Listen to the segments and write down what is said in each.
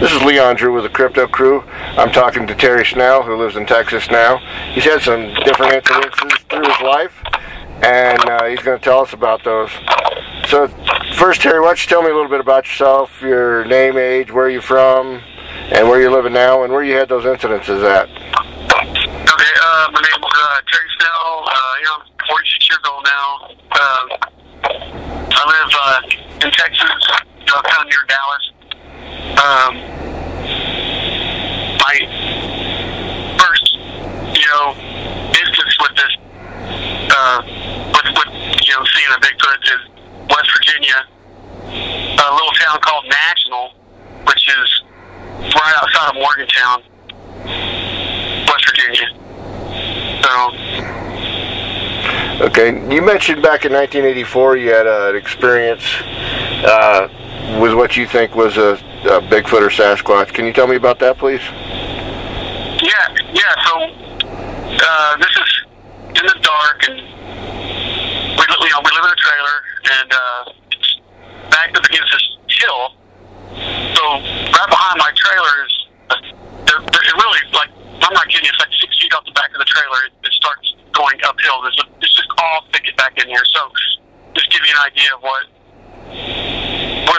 This is Leon Drew with the Crypto Crew. I'm talking to Terry Snell, who lives in Texas now. He's had some different incidences through his life, and he's going to tell us about those. So first, Terry, why don't you tell me a little bit about yourself, your name, age, where you're from, and where you're living now, and where you had those incidences at. Okay, my name's Terry Snell. I'm 46 years old now. I live in Texas, down near Dallas. My first, instance with this, with seeing a Bigfoot is West Virginia, a little town called National, which is right outside of Morgantown, West Virginia. So. Okay, you mentioned back in 1984 you had an experience with what you think was a Bigfoot or Sasquatch. Can you tell me about that, please? Yeah. So this is in the dark, and we live in a trailer, and it's backed up against this hill. So right behind my trailer is it really, like, I'm not kidding. It's like 6 feet off the back of the trailer. It starts going uphill. It's just all thicket back in here. So just give you an idea of where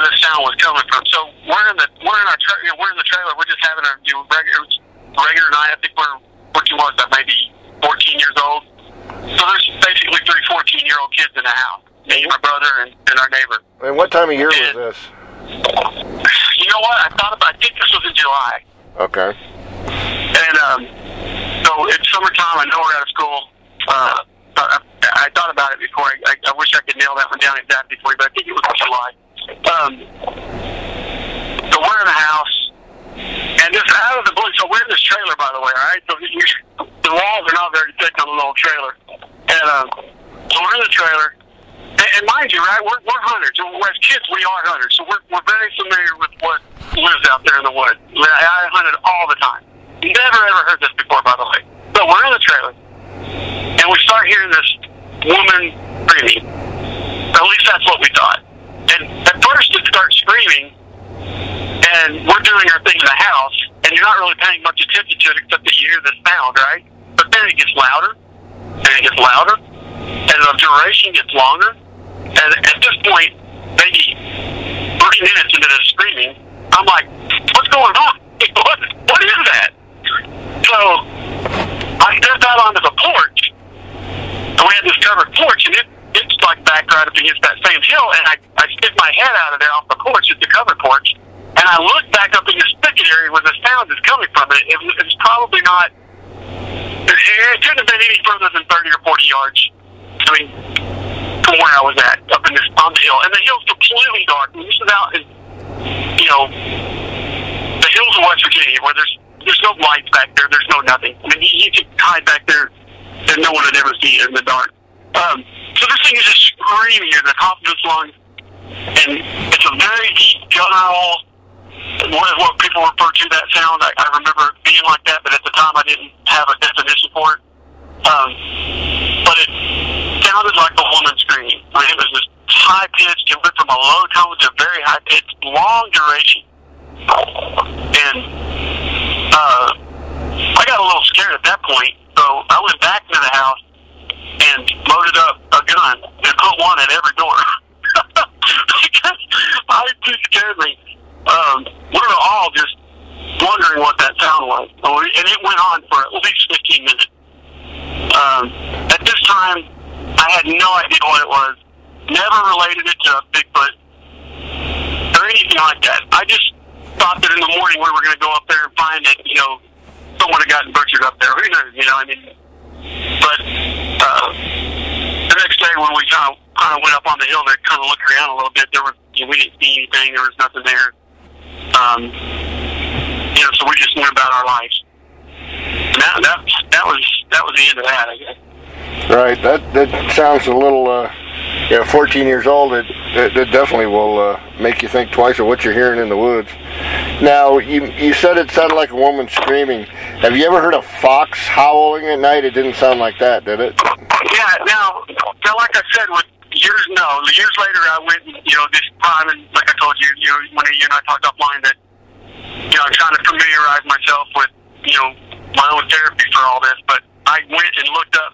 the sound was coming from. So we're in the trailer. We're just having a regular night. I think we're maybe 14 years old. So there's basically three 14-year-old kids in the house. Me, my brother, and our neighbor. And what time of year was this? You know what? I think this was in July. Okay. And so it's summertime. I know we're out of school. I thought about it before. I wish I could nail that one down exactly for you, but I think it was July. So we're in a house, and just out of the blue, so we're in this trailer, by the way, all right? So the walls are not very thick on the little trailer. And so we're in the trailer, and mind you, right, we're hunters. As kids, we are hunters, so we're very familiar with what lives out there in the woods. I hunted all the time. Never, ever heard this before, by the way. So we're in the trailer, and we start hearing this woman screaming. At least that's what we thought. And at first it starts screaming, and we're doing our thing in the house, and you're not really paying much attention to it except that you hear this sound, right? But then it gets louder, and it gets louder, and the duration gets longer. And at this point, maybe 30 minutes into this screaming, I'm like, what's going on? What is that? So I stepped out onto the porch, and we had this covered porch, and it's like back right up against that same hill, and I stick my head out of there off the porch, it's the covered porch, and I look back up in this thicket area where the sound is coming from, and it's probably not, it couldn't have been any further than 30 or 40 yards, I mean, from where I was at, up in this, on the hill, and the hill's completely dark, and this is out in, the hills of West Virginia, where there's no lights back there, there's no nothing, I mean, you could hide back there, and no one would ever see it in the dark. So this thing is just screaming at the top of its lungs, and it's a very deep guttural, what people refer to that sound. I remember it being like that, but at the time I didn't have a definition for it. But it sounded like a woman screaming. I mean, it was just high-pitched. It went from a low tone to a very high-pitched, long duration. And I got a little scared at that point, so I went back to the house and loaded up a gun and put one at every door. Because I was too scared. We were all just wondering what that sound was. And it went on for at least 15 minutes. At this time, I had no idea what it was. Never related it to a Bigfoot or anything like that. I just thought that in the morning we were going to go up there and find that, someone had gotten butchered up there. Who knows, I mean... But the next day when we kind of went up on the hill, they kind of looked around a little bit. We didn't see anything. There was nothing there. So we just went about our lives. And that was the end of that, I guess. Right. That sounds a little. 14 years old. It definitely will make you think twice of what you're hearing in the woods. Now, you said it sounded like a woman screaming. Have you ever heard a fox howling at night? It didn't sound like that, did it? Yeah, now like I said, years later I went, this time, and like I told you, when you and I talked offline, that you know, trying to familiarize myself with, you know, my own therapy for all this, but I went and looked up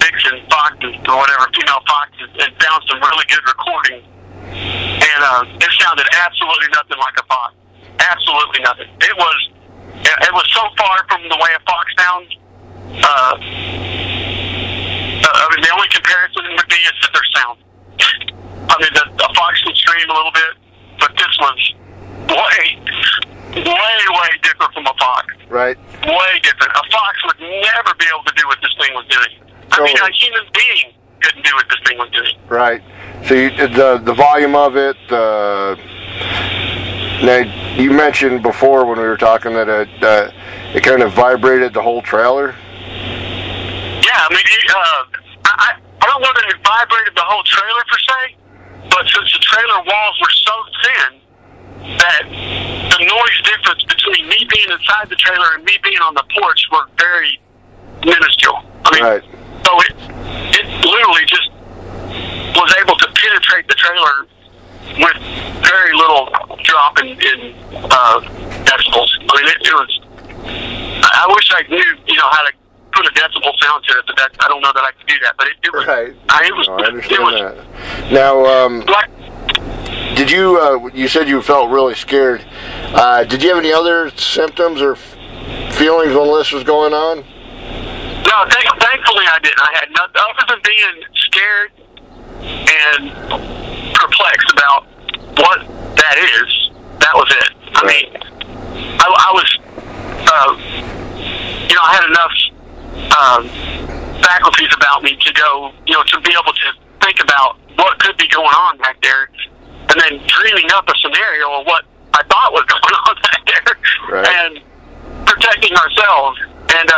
vixen foxes or whatever, female foxes, and found some really good recordings. And it sounded absolutely nothing like a fox. Absolutely nothing. It was so far from the way a fox sounds. I mean, the only comparison would be is their sound. I mean, the fox can scream a little bit, but this was way different from a fox. Right. Way different. A fox would never be able to do what this thing was doing. I mean, a human being couldn't do what this thing was doing. Right. So you, the volume of it. Now you mentioned before when we were talking that it kind of vibrated the whole trailer. Yeah, I mean, I don't know that it vibrated the whole trailer per se, but since the trailer walls were so thin that the noise difference between me being inside the trailer and me being on the porch were very minuscule. I mean, right. So it literally just was able to penetrate the trailer with very little drop in decibels. I mean, it was. I wish I knew, you know, how to put a decibel sound to it, but I don't know that I could do that. But it was. Right. I understand that. Now, did you? You said you felt really scared. Did you have any other symptoms or feelings when this was going on? No, thankfully I didn't. I had nothing other than being scared and perplexed about what that is. That was it. I mean, I was, you know, I had enough faculties about me to go, you know, to be able to think about what could be going on back there, and then dreaming up a scenario of what I thought was going on back there, right. And protecting ourselves. And,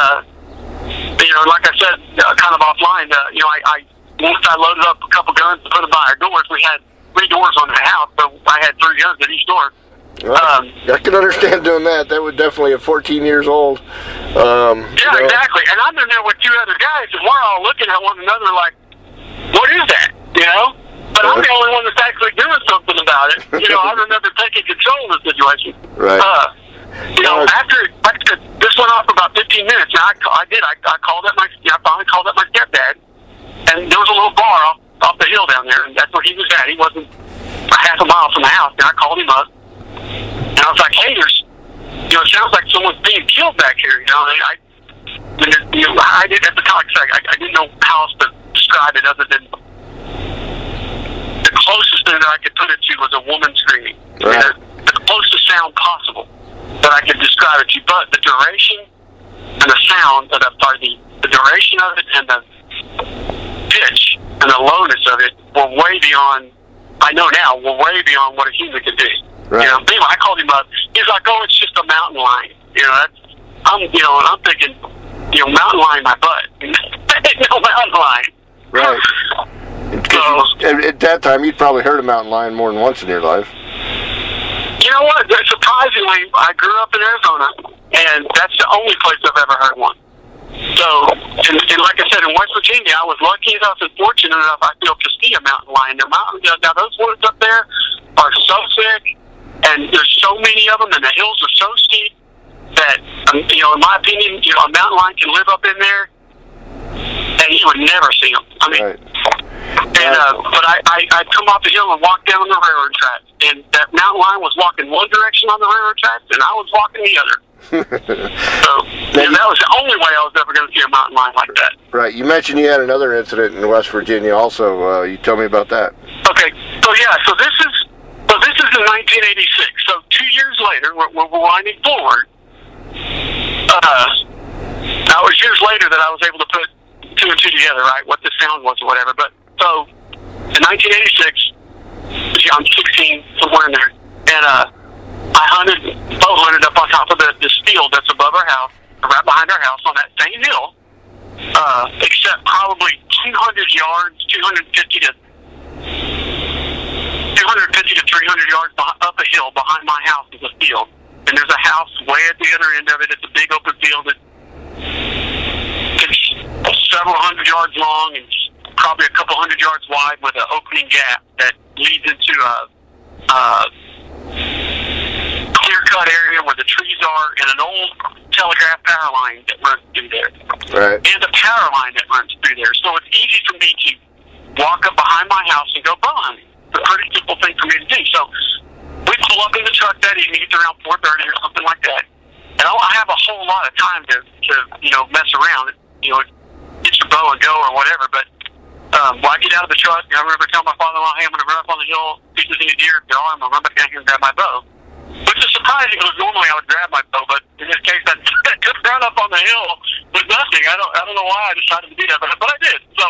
you know, like I said, kind of offline, you know, once I loaded up a couple guns and put them by our doors, we had 3 doors on the house, so I had 3 guns at each door. Well, I can understand doing that. That was definitely at 14 years old. Yeah, you know. Exactly. And I'm in there with 2 other guys, and we're all looking at one another like, what is that? You know? But I'm the only one that's actually doing something about it. You know, I remember taking control of the situation. Right. You know, after this went on for about 15 minutes, and I called up my, I finally called up my stepdad, and there was a little bar off the hill down there, and that's where he was at. He wasn't a half a mile from the house, and I called him up, and I was like, hey, there's, you know, it sounds like someone's being killed back here, you know, and I didn't, at the time, I didn't know how else to describe it other than the closest thing that I could put it to was a woman screaming, right. The closest sound possible that I could describe it to, but the duration and the sound that I've the duration of it and the pitch and the lowness of it were way beyond, I know now, were way beyond what a human could do. Right. You know, anyway, I called him up. He's like, oh, it's just a mountain lion. You know, and I'm thinking, you know, mountain lion my butt. No mountain lion. Right. So, at that time, you'd probably heard a mountain lion more than once in your life. You know what? Surprisingly, I grew up in Arizona, and that's the only place I've ever heard one. So, and like I said, in West Virginia, I was lucky enough and fortunate enough to see a mountain lion. Now, those woods up there are so thick, and there's so many of them, and the hills are so steep that, you know, in my opinion, you know, a mountain lion can live up in there, and you would never see them. I mean, right. And but I'd come off the hill and walk down the railroad tracks, and that mountain lion was walking one direction on the railroad tracks, and I was walking the other. So, yeah, that was the only way I was ever going to see a mountain lion like that. Right. You mentioned you had another incident in West Virginia also. You tell me about that. Okay. So, yeah, so this is in 1986. So 2 years later, we're winding forward. Now it was years later that I was able to put 2 and 2 together, right, what the sound was or whatever. But so in 1986, I'm 16, somewhere in there, and I bow hunted up on top of this field that's above our house, right behind our house on that same hill, except probably 200 yards, 250 to 300 yards up a hill behind my house is a field. And there's a house way at the other end of it. It's a big open field. It's several hundred yards long and probably a couple hundred yards wide with an opening gap that leads into a clear-cut area where the the trees are and an old telegraph power line that runs through there. Right. And a power line that runs through there. So it's easy for me to walk up behind my house and go behind me. It's a pretty simple thing for me to do. So we pull up in the truck that evening. It's around 4:30 or something like that. And I have a whole lot of time to you know, mess around. You know, get your bow and go or whatever. But well, I get out of the truck, and I remember telling my father-in-law, hey, I'm going to run up on the hill, see the deer, if they're on, I'm going to run back down here and grab my bow. Which is surprising, because normally I would grab my bow, but in this case, I just ran up on the hill with nothing. I don't know why I decided to do that, but I did. So,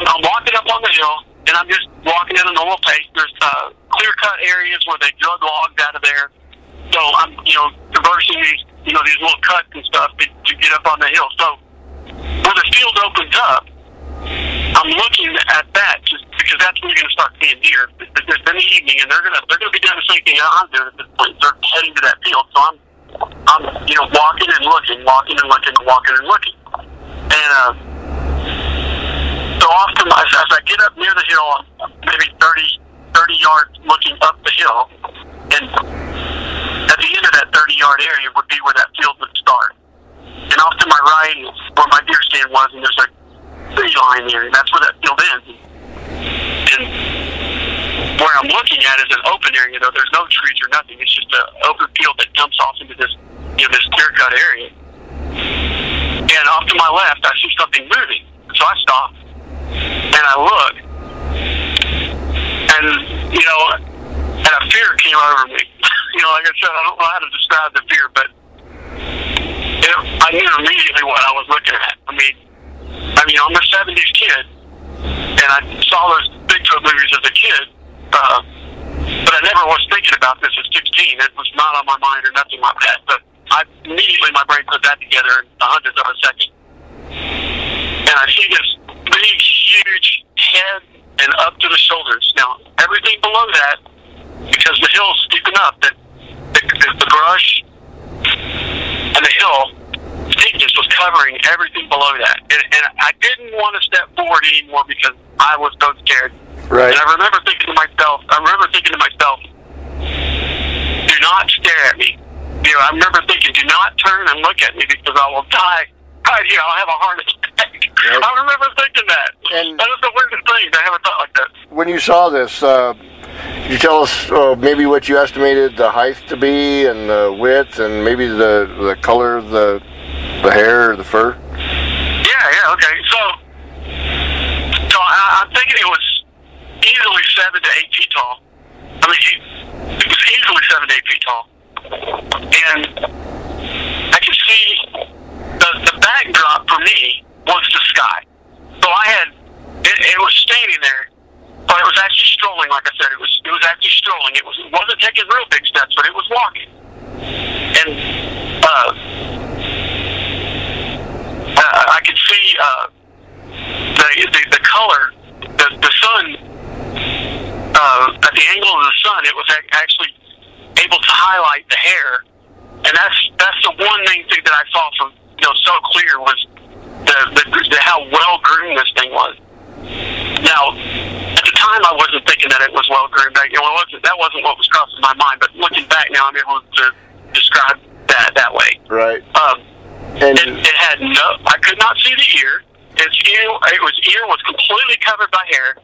I'm walking up on the hill, and I'm just walking at a normal pace. There's clear-cut areas where they drug logs out of there. So I'm, you know, traversing these, you know, these little cuts and stuff to get up on the hill. So when the field opens up, I'm looking at that just because that's when you're going to start seeing deer. It's in the evening, and they're going to be doing the same thing I'm doing at this point. They're heading to that field, so I'm you know, walking and looking. And so often as I get up near the hill, I'm maybe 30 yards looking up the hill, and at the end of that 30-yard area would be where that field would start. And off to my right is where my deer stand was, and there's like tree line there, and that's where that field ends. And where I'm looking at is an open area, though there's no trees or nothing. It's just an open field that dumps off into this, you know, this clear-cut area. And off to my left, I see something moving, so I stop and I look, and you know, and a fear came over me. You know, like I said, I don't know how to describe the fear, but it, I knew immediately what I was looking at. I mean, I'm a 70s kid, and I saw those Bigfoot movies as a kid, but I never was thinking about this at 16. It was not on my mind or nothing like that, but immediately my brain put that together in the hundredth of a second. And I see this big, huge head and up to the shoulders. Now, everything below that, because the hill's steep enough that the brush and the hill thickness was covering everything below that, and I didn't want to step forward anymore because I was so scared. Right. And I remember thinking to myself, do not stare at me. You know, I remember thinking, do not turn and look at me because I will die. Right here, I'll have a heart attack. Yep. I remember thinking that. And that was the weirdest thing. I never thought like that. When you saw this, you tell us maybe what you estimated the height to be, and the width, and maybe the color of the hair or the fur? Yeah, okay. So I'm thinking it was easily 7 to 8 feet tall. I mean, it was easily 7 to 8 feet tall. And I could see the backdrop for me was the sky. So I had, it was standing there, but it was actually strolling, like I said. It was actually strolling. It wasn't taking real big steps, but it was walking. And, I could see the color, the sun, at the angle of the sun, it was actually able to highlight the hair, and that's the one main thing that I saw from, you know, so clear was the how well groomed this thing was. Now, at the time, I wasn't thinking that it was well groomed. You know, that wasn't what was crossing my mind. But looking back now, I'm able to describe that way. Right. And it had no. I could not see the ear. Its ear was completely covered by hair.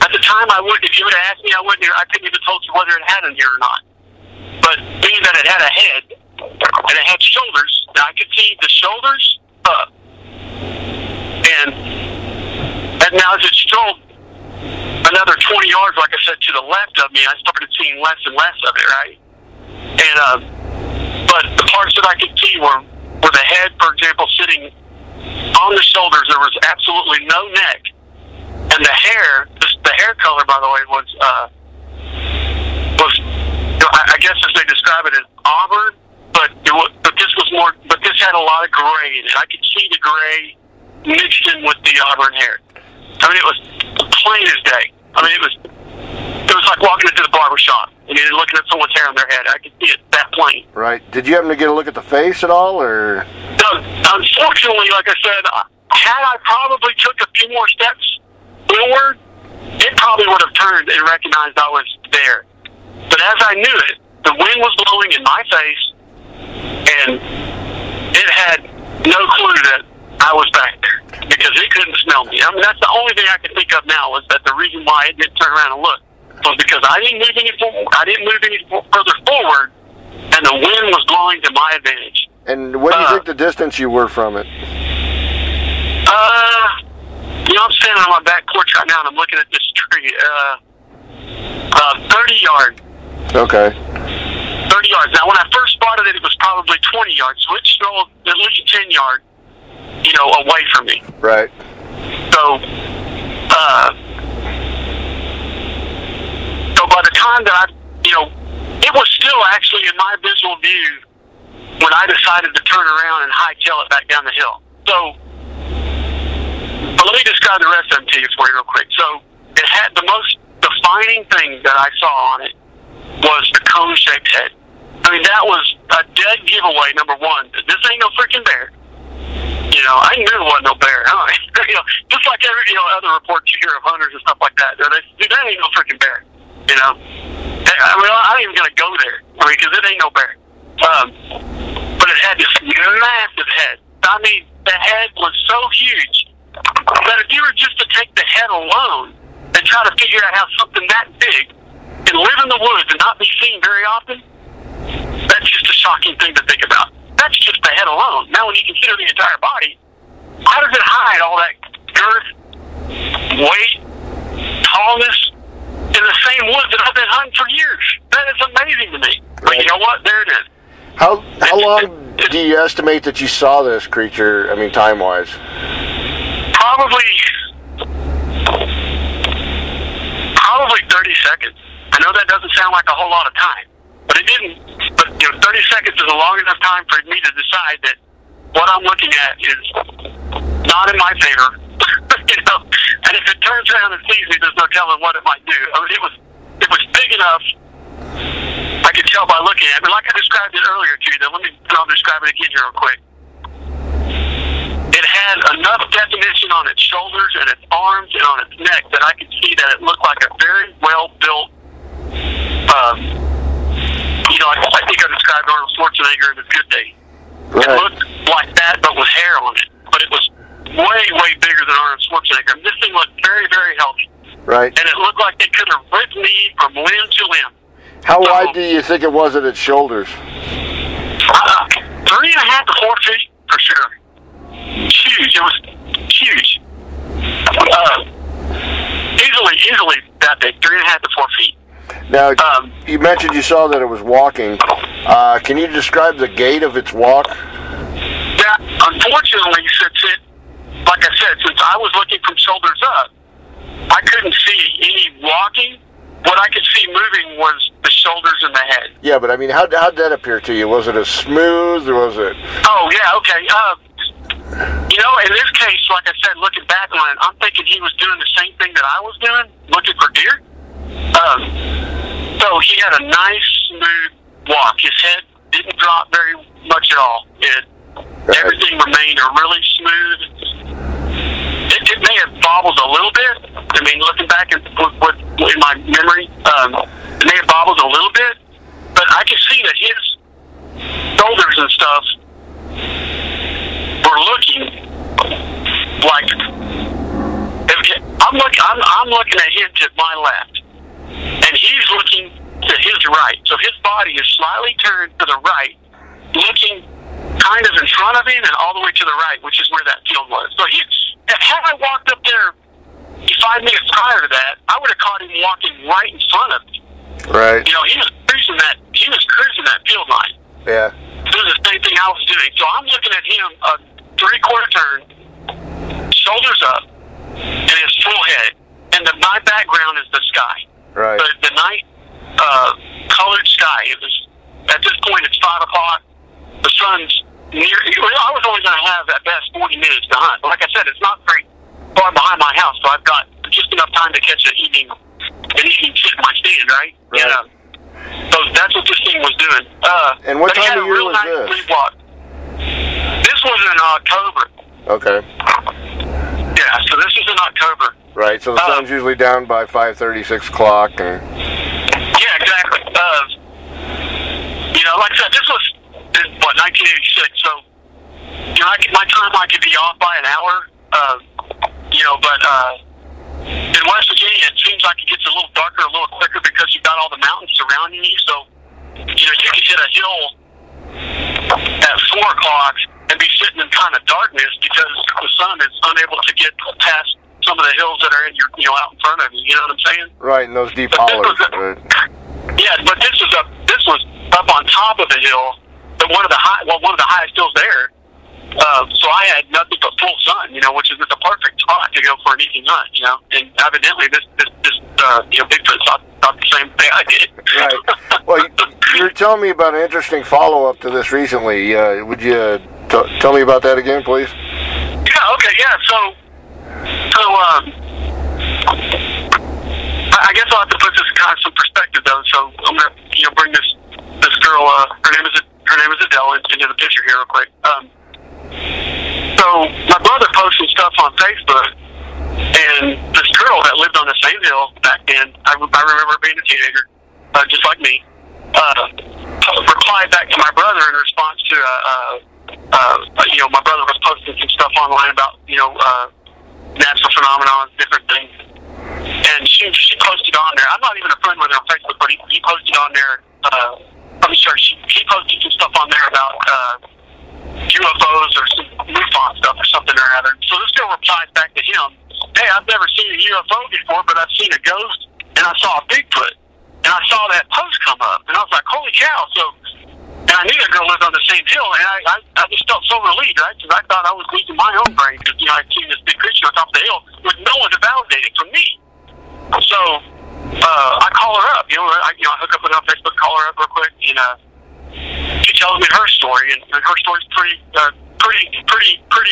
At the time, if you would have asked me, I couldn't even told you whether it had an ear or not. But being that it had a head and it had shoulders, now I could see the shoulders up. And now as it strolled another 20 yards, like I said, to the left of me, I started seeing less and less of it. Right. And but the parts that I could see were. With the head, for example, sitting on the shoulders, there was absolutely no neck, and the hair color, by the way, was I guess as they describe it as auburn, but this had a lot of gray in it. I could see the gray mixed in with the auburn hair. I mean, it was plain as day. I mean, it was like walking into the barber shop. And you're looking at someone's hair on their head. I could see it that plain. Right. Did you happen to get a look at the face at all, or? No, unfortunately, like I said, had I probably took a few more steps forward, it probably would have turned and recognized I was there. But as I knew it, the wind thing was blowing in my face, and it had no clue that I was back there because it couldn't smell me. I mean, that's the only thing I could think of now was that the reason why it didn't turn around and look was because I didn't move any forward. I didn't move any further forward, and the wind was blowing to my advantage. And what do you think the distance you were from it? You know, I'm standing on my back porch right now, and I'm looking at this tree. 30 yards. Okay. 30 yards. Now, when I first spotted it, it was probably 20 yards, so it stole at least 10 yards, you know, away from me. Right. So, so by the time that you know, it was still actually in my visual view when I decided to turn around and hightail it back down the hill. So, but let me describe the rest of them to you for you real quick. So, it had the most defining thing that I saw on it was the cone-shaped head. I mean, that was a dead giveaway, number one. This ain't no freaking bear. You know, I knew it wasn't no bear. Huh? You know, just like every other reports you hear of hunters and stuff like that. That ain't no freaking bear. You know, I mean, I ain't even gonna go there. I mean, because it ain't no bear. But it had this massive head. I mean, the head was so huge that if you were just to take the head alone and try to figure out how something that big and live in the woods and not be seen very often, that's just a shocking thing to think about. That's just the head alone. Now when you consider the entire body, how does it hide all that girth, weight, tallness in the same woods that I've been hunting for years? That is amazing to me. Right. But you know what? There it is. How long do you estimate that you saw this creature, I mean, time-wise? Probably 30 seconds. I know that doesn't sound like a whole lot of time, but it didn't. But you know, 30 seconds is a long enough time for me to decide that what I'm looking at is not in my favor. You know, and if it turns around and sees me, there's no telling what it might do. I mean, it was big enough. I could tell by looking at it. But like I described it earlier to you, though, I'll describe it again here real quick. It had enough definition on its shoulders and its arms and on its neck that I could see that it looked like a very well-built, you know, I think I described Arnold Schwarzenegger in his Good Day. Right. It looked like that, but with hair on it. But it was way bigger than Arnold Schwarzenegger. This thing looked very healthy. Right. And it looked like it could have ripped me from limb to limb. How wide do you think it was at its shoulders? 3.5 to 4 feet, for sure. Huge. It was huge. Easily that big, 3.5 to 4 feet. Now, you mentioned you saw that it was walking. Can you describe the gait of its walk? Yeah, unfortunately, since I was looking from shoulders up, I couldn't see any walking. What I could see moving was the shoulders and the head. Yeah, but I mean, how did that appear to you? Was it as smooth, or was it... Oh, yeah, okay. You know, in this case, like I said, looking back on it, I'm thinking he was doing the same thing that I was doing, looking for deer. So he had a nice, smooth walk. His head didn't drop very much at all. Everything remained really smooth. It may have bobbled a little bit. I mean, looking back in my memory, it may have bobbled a little bit, but I could see that his shoulders and stuff were looking like I'm looking at him to my left, and he's looking to his right. So his body is slightly turned to the right, looking kind of in front of him and all the way to the right, which is where that field was. So had I walked up there 5 minutes prior to that, I would have caught him walking right in front of me. Right. You know, he was cruising that field line. Yeah. This is the same thing I was doing. So I'm looking at him a 3/4 turn, shoulders up, and his full head. And my background is the sky. Right. The night colored sky. It was at this point it's 5 o'clock. The sun's near. I was only going to have at best 40 minutes to hunt. But like I said, it's not very far behind my house, so I've got just enough time to catch an evening sit in my stand, right? Right. Yeah. So that's what this thing was doing. And what time of year was this? This was in October. Okay. Yeah, so this is in October. Right. So the sun's usually down by 5:30, 6 o'clock. Yeah, exactly. 1986, so you know, my timeline could be off by an hour, you know, but in West Virginia, it seems like it gets a little darker a little quicker because you've got all the mountains surrounding you, so, you know, you can hit a hill at 4 o'clock and be sitting in kind of darkness because the sun is unable to get past some of the hills that are in your, you know, out in front of you, you know what I'm saying? Right, and those deep hollows. Yeah, but this was up on top of the hill, but one of the highest hills there. So I had nothing but full sun, you know, which is the perfect spot to go for an evening hunt, you know. And evidently, this you know, Bigfoot thought the same thing I did. Right. Well, you were telling me about an interesting follow-up to this recently. Would you tell me about that again, please? Yeah. Okay. Yeah. So I guess I'll have to put this in kind of some perspective, though. So I'm gonna, you know, bring this girl. Her name is Adele, into the picture here, real quick. So my brother posted stuff on Facebook, and this girl that lived on the same hill back then, I remember being a teenager, just like me, replied back to my brother in response to you know, my brother was posting some stuff online about, you know, natural phenomenon, different things. And she posted on there. I'm not even a friend with her on Facebook, but he posted on there. I'm sure he posted some stuff on there about UFOs or some MUFON stuff or something or other. So this girl replies back to him, "Hey, I've never seen a UFO before, but I've seen a ghost and I saw a Bigfoot." And I saw that post come up, and I was like, "Holy cow!" So, and I knew that girl lived on the same hill, and I just felt so relieved, right? Because I thought I was losing my own brain because, you know, I'd seen this big creature on top of the hill with no one to validate it for me. So I call her up, I hook up with her on Facebook, call her up real quick, and she tells me her story, and her story's pretty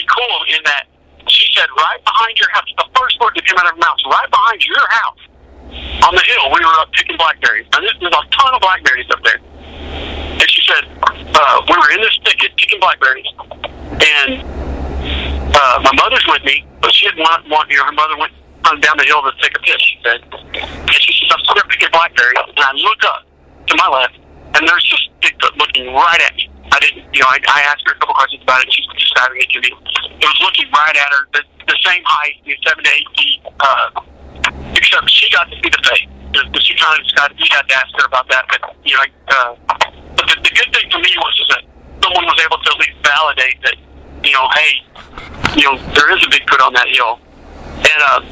cool in that she said, right behind your house, the first word that came out of her mouth, right behind your house, on the hill, we were up picking blackberries. Now, there's a ton of blackberries up there. And she said, we were in this thicket picking blackberries, and my mother's with me, but she didn't want you know, her mother went down the hill to take a piss, she said. And she says, I'm still picking blackberries, and I look up to my left, and there's this Bigfoot looking right at me. I didn't, you know, I asked her a couple questions about it, and she's describing it to me. It was looking right at her, the same height, you know, 7 to 8 feet, except she got to see the face. She kind of just had to ask her about that, but, you know, but the good thing for me was is that someone was able to at least validate that, you know, hey, you know, there is a Bigfoot on that hill. And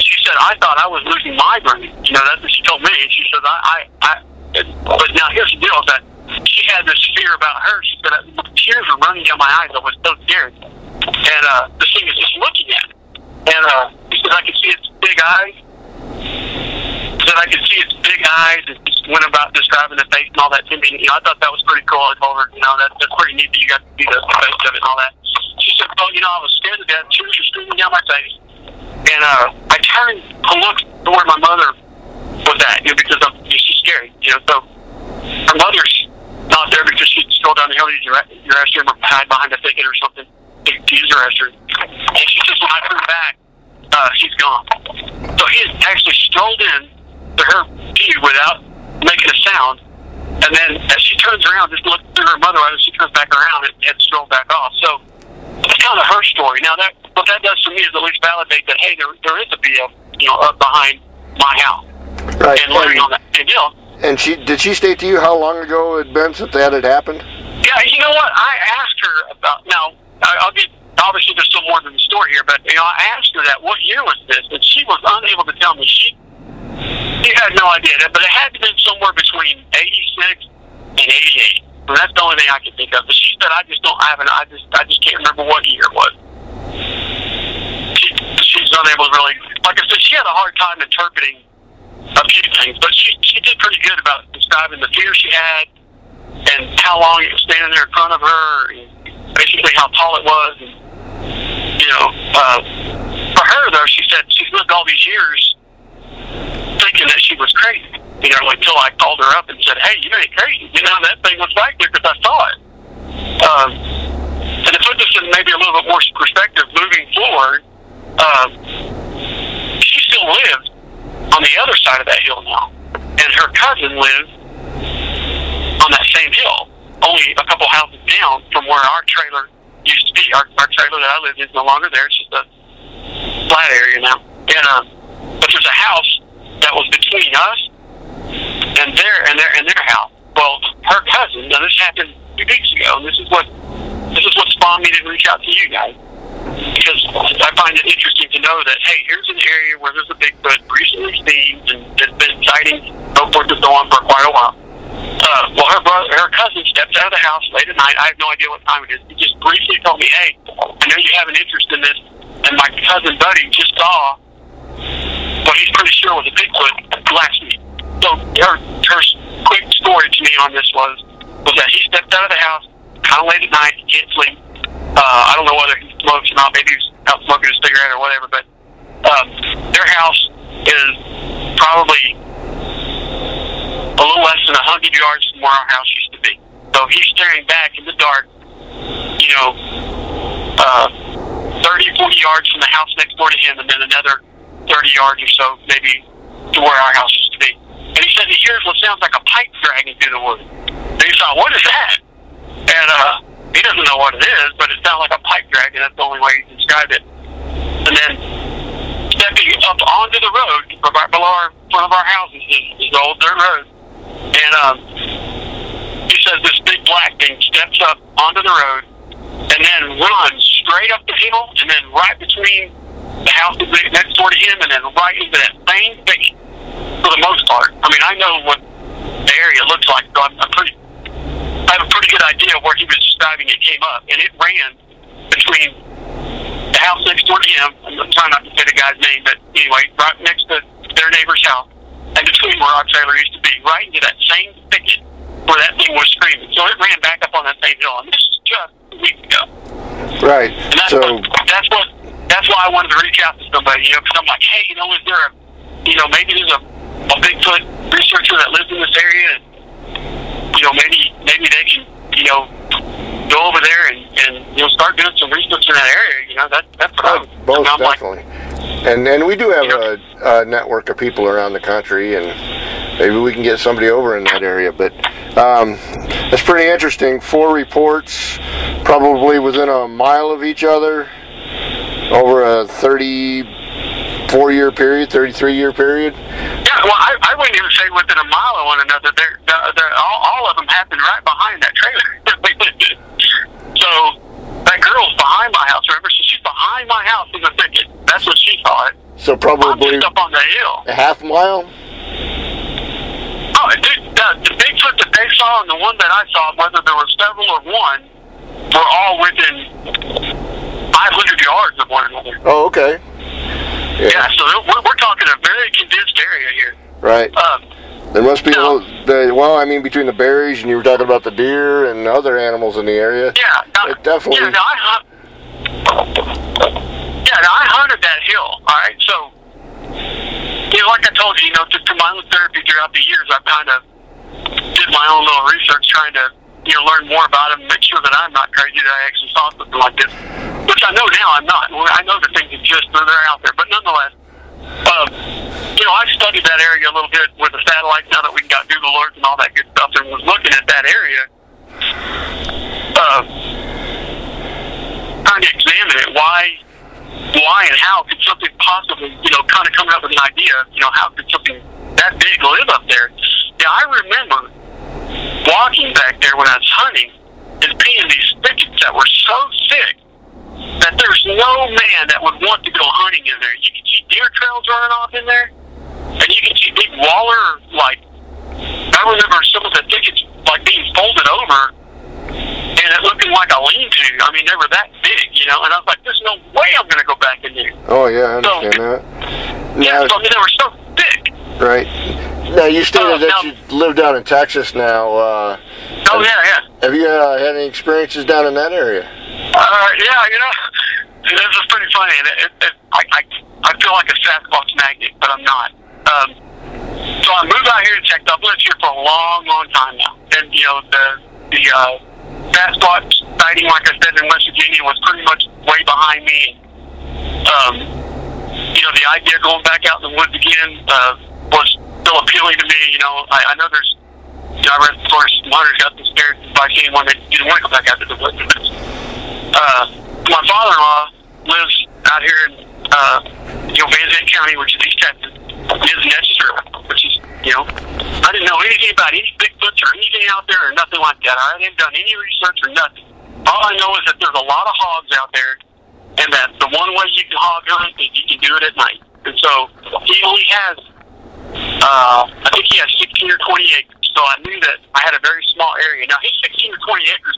she said, I thought I was losing my brain. You know, that's what she told me. And she said, but now here's the deal is that she had this fear about her. She said, tears were running down my eyes. I was so scared. And the thing is just looking at it. And she said, I could see its big eyes. That I could see its big eyes and just went about describing the face and all that to me. You know, I thought that was pretty cool. I told her, you know, that's pretty neat that you got to see the face of it and all that. She said, well, you know, I was scared to death. Tears were streaming down my face. And I turned to look to where my mother was at, you know, because she's scary, you know. So her mother's not there because she'd stroll down the hill to your restroom or hide behind a thicket or something to use her restroom. And she just, when I turned back, he's gone. So he had actually strolled in to her view without making a sound, and then as she turns around, just looks through her mother, and she turns back around and strolled back off. So that's kind of her story. Now, that what that does for me is at least validate that, hey, there is a BF, you know, up behind my house, right? And living on that hill. And did she state to you how long ago it had been since that had happened? Yeah, you know what? I asked her about. Now, I'll get. Obviously, there's still more than the story here, but you know, I asked her that what year was this, and she was unable to tell me. She had no idea, but it had to been somewhere between 86 and 88. And that's the only thing I can think of. But she said, I just can't remember what year it was. She's unable to really, like I said, she had a hard time interpreting a few things, but she did pretty good about describing the fear she had and how long it was standing there in front of her, and basically how tall it was. And, you know, for her though, she said she's lived all these years thinking that she was crazy, you know, until I called her up and said, hey, you ain't crazy, you know, that thing was right there because I saw it. And to put this in maybe a little bit more perspective, moving forward, she still lives on the other side of that hill now, and her cousin lives on that same hill, only a couple houses down from where our trailer used to be. Our trailer that I lived in is no longer there. It's just a flat area now. And but there's a house that was between us and their house. Well, her cousin. Now this happened 2 weeks ago, and this is what spawned me to reach out to you guys, because I find it interesting to know that, hey, here's an area where there's a Bigfoot recently seen and there's been sightings, so forth and so on, for quite a while. Well, her cousin stepped out of the house late at night. I have no idea what time it is. He just briefly told me, hey, I know you have an interest in this, and my cousin Buddy just saw what he's pretty sure was a Bigfoot last week. So her quick story to me on this was that he stepped out of the house kind of late at night, he can't sleep. I don't know whether he smokes or not. Maybe he's out smoking a cigarette or whatever. But their house is probably a little less than 100 yards from where our house used to be. So he's staring back in the dark, you know, 30, 40 yards from the house next door to him, and then another 30 yards or so maybe to where our house used to be. And he said he hears what sounds like a pipe dragging through the woods. And he thought, what is that? And he doesn't know what it is, but it sounds like a pipe dragon. That's the only way he described it. And then stepping up onto the road, right below front of our houses, is the old dirt road. And he says this big black thing steps up onto the road and then runs straight up the hill and then right between the houses next door to him and then right into that same thing for the most part. I mean, I know what the area looks like, so I have a pretty good idea of where he was describing it came up, and it ran between the house next door to him. I'm trying not to say the guy's name, but anyway, right next to their neighbor's house, and between where our trailer used to be, right into that same thicket where that thing was screaming. So it ran back up on that same hill, and this is just a week ago. Right. And that's why I wanted to reach out to somebody, you know, because I'm like, hey, you know, is there a, you know, maybe there's a Bigfoot researcher that lives in this area, and you know, maybe they can, you know, go over there and you know, start doing some research in that area. You know, that's what most definitely. Like, and we do have a network of people around the country, and maybe we can get somebody over in that area. But that's pretty interesting. 4 reports, probably within a mile of each other, over a 34-year period, 33-year period. Yeah, well, I wouldn't even say within a mile of one another. All of them happened right behind that trailer. So that girl's behind my house, remember? So she's behind my house in the thicket. That's what she thought. So probably I'm just up on the hill, a half mile. Oh, dude, the Bigfoot that they saw and the one that I saw, whether there were several or one, were all within 500 yards of one another. Oh, okay. Yeah, so we're talking a very condensed area here. Right. There must be I mean, between the berries, and you were talking about the deer and other animals in the area. Yeah. It definitely. Yeah, I hunted that hill, all right? So, you know, like I told you, you know, just through my own therapy throughout the years, I've kind of did my own little research trying to, you know, learn more about them and make sure that I'm not crazy, that I actually saw something like this. Which I know now I'm not. I know that things exist and they're out there. But nonetheless, you know, I studied that area a little bit with the satellites now that we've got Google Earth and all that good stuff, and was looking at that area, trying to examine it. Why and how could something possibly, you know, kind of coming up with an idea, you know, how could something that big live up there? Now, I remember walking back there when I was hunting and seeing these thickets that were so thick that there's no man that would want to go hunting in there. You can see deer trails running off in there, and you can see big waller, like, I remember some of the thickets, like, being folded over, and it looking like a lean-to. I mean, they were that big, you know, and I was like, there's no way I'm going to go back in there. Oh, yeah, I understand that. Yeah, so, I mean, they were so thick. Right. Now, you stated that you live down in Texas now. Have you had any experiences down in that area? Yeah, you know, this is pretty funny. I feel like a Sasquatch magnet, but I'm not. So I moved out here to Texas. I've lived here for a long, long time now. And, you know, the Sasquatch sighting, like I said, in West Virginia was pretty much way behind me. You know, the idea of going back out in the woods again was still appealing to me. You know, I know there's, you know, I read, of course, hunters got scared by seeing one that You don't want to go back out to the wilderness. My father-in-law lives out here in Van Zandt County, which is East Texas, near the Natchez River, which is, I didn't know anything about any Bigfoots or anything out there or nothing like that. I hadn't done any research or nothing. All I know is that there's a lot of hogs out there, and that the one way you can hog hunt is you can do it at night. And so he only has, I think he has 16 or 20 acres. So I knew that I had a very small area. Now, his 16 or 20 acres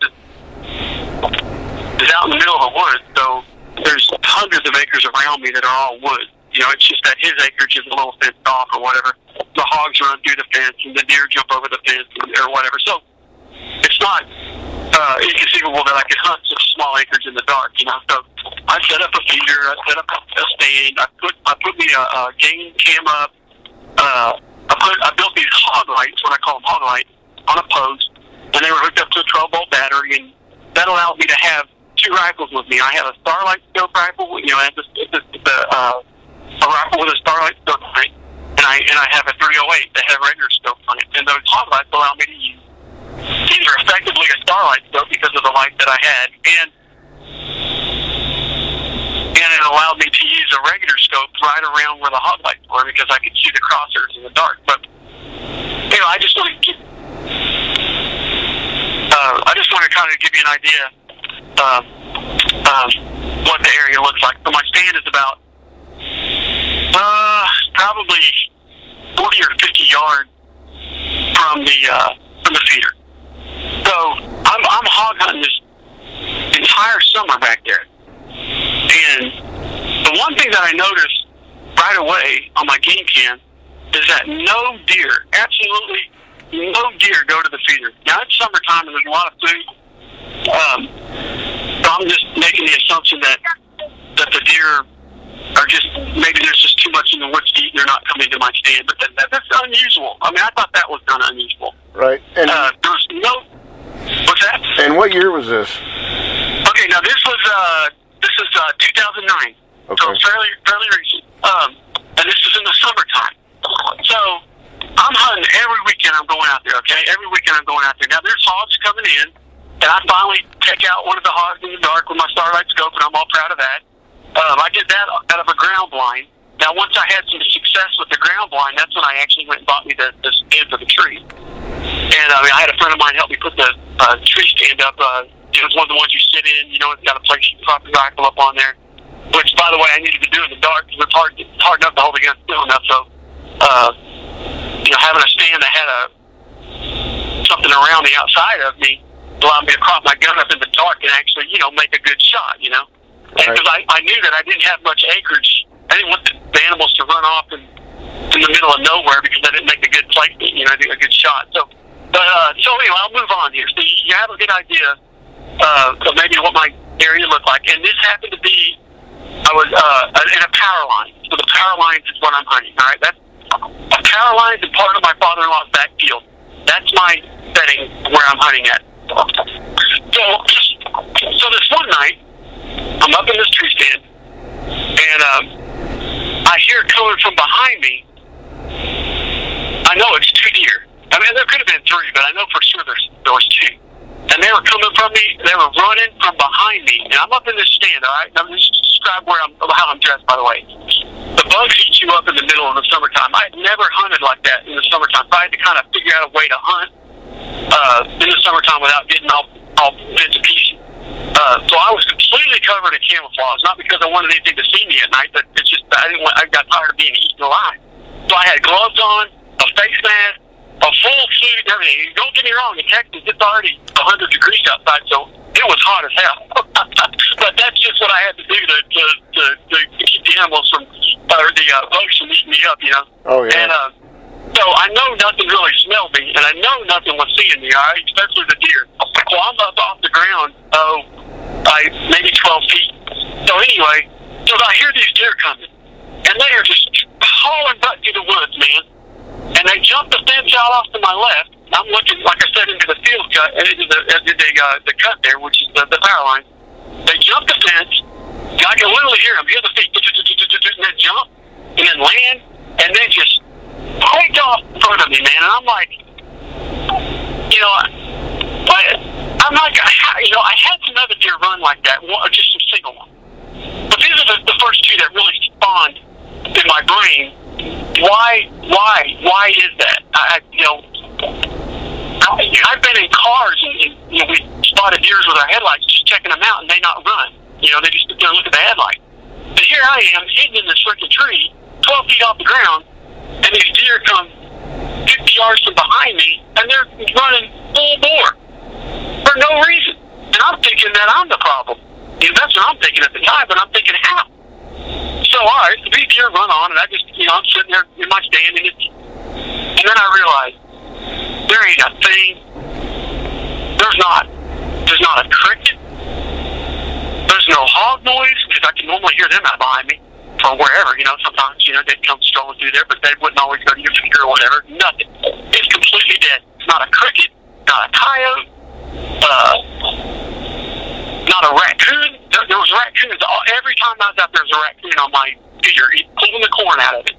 is out in the middle of the woods, so there's hundreds of acres around me that are all wood. It's just that his acreage is a little fenced off or whatever. The hogs run through the fence, and the deer jump over the fence or whatever. So it's not inconceivable that I could hunt such small acreage in the dark, So I set up a feeder. I set up a stand. I put me a game cam up. I built these hog lights, what I call them hog lights, on a post, and they were hooked up to a 12-volt battery, and that allowed me to have two rifles with me. I had a Starlight scope rifle, I had a rifle with a Starlight scope on it, and I have a 308 that had a regular scope on it, and those hog lights allowed me to use either effectively a Starlight scope because of the light that I had, and it allowed me to use a regular scope right around where the hog lights were because I could see the crosshairs in the dark. But I just want to kind of give you an idea of what the area looks like. So my stand is about probably 40 or 50 yards from the feeder. So I'm hog hunting this entire summer back there. And the one thing that I noticed right away on my game cam is that no deer, absolutely no deer go to the feeder. Now, it's summertime and there's a lot of food. So I'm just making the assumption that the deer are just, maybe there's just too much in the woods to eat and they're not coming to my stand. But that's unusual. I mean, I thought that was kind of unusual. Right. And there's no, what's that? And what year was this? Okay, now this was... This is 2009, okay. So fairly recent, and this is in the summertime. So I'm hunting every weekend. I'm going out there, okay? Every weekend I'm going out there. Now there's hogs coming in, and I finally take out one of the hogs in the dark with my Starlight scope, and I'm all proud of that. I did that out of a ground blind. Now once I had some success with the ground blind, that's when I actually went and bought me the stand for the tree. And I had a friend of mine help me put the tree stand up. It's one of the ones you sit in, it's got a place you can prop your rifle up on there. Which, by the way, I needed to do in the dark because it's hard enough to hold the gun still enough. So, having a stand that had something around the outside of me allowed me to prop my gun up in the dark and actually, make a good shot, Right. And because I knew that I didn't have much acreage. I didn't want the animals to run off in the middle of nowhere because I didn't make a good placement, a good shot. So, so anyway, I'll move on here. So you have a good idea. So maybe what my area looked like, and this happened to be in a power line. So the power lines is what I'm hunting. All right, that's a power line is part of my father-in-law's backfield. That's my setting where I'm hunting at. So this one night, I'm up in this tree stand, and I hear coming from behind me. I know it's two deer. I mean, there could have been three, but I know for sure there was two. And they were coming from me. They were running from behind me, and I'm up in this stand. All right, now just describe how I'm dressed. By the way, the bugs eat you up in the middle of the summertime. I had never hunted like that in the summertime. So I had to kind of figure out a way to hunt in the summertime without getting all bits and pieces. So I was completely covered in camouflage, not because I wanted anything to see me at night, but it's just I got tired of being eaten alive. So I had gloves on, a face mask. A full suit and everything. Don't get me wrong, in Texas, it's already 100 degrees outside, so it was hot as hell. But that's just what I had to do to keep the animals from, or the bugs from eating me up, Oh, yeah. And so I know nothing really smelled me, and I know nothing was seeing me, all right, especially the deer. So I'm up off the ground, maybe 12 feet. So anyway, I hear these deer coming, and they are just hauling butt through the woods, man. And they jumped the fence out off to my left. I'm looking, like I said, into the field cut, into the cut there, which is the power line. They jumped the fence. I can literally hear them, hear the feet, and then jump, and then land, and then just point off in front of me, man. And I'm like, I'm like, you know, I had some other deer run like that, just some single ones. But these are the first two that really spawned in my brain. Why is that? I've been in cars and we spotted deers with our headlights, just checking them out, and they not run. You know, they just sit there and look at the headlight. And here I am, hidden in this freaking tree, 12 feet off the ground, and these deer come 50 yards from behind me, and they're running full bore for no reason. And I'm thinking that I'm the problem. You know, that's what I'm thinking at the time, but I'm thinking, how? So, all right, the big deer run on, and I just, you know, I'm sitting there in my stand, and then I realized there ain't a thing. There's not a cricket. There's no hog noise, because I can normally hear them out behind me from wherever, you know, sometimes, you know, they'd come strolling through there, but they wouldn't always go to your finger or whatever. Nothing. It's completely dead. It's not a cricket, not a coyote, not a raccoon. There was raccoons. Every time I was out there, there was a raccoon on my ear, pulling the corn out of it.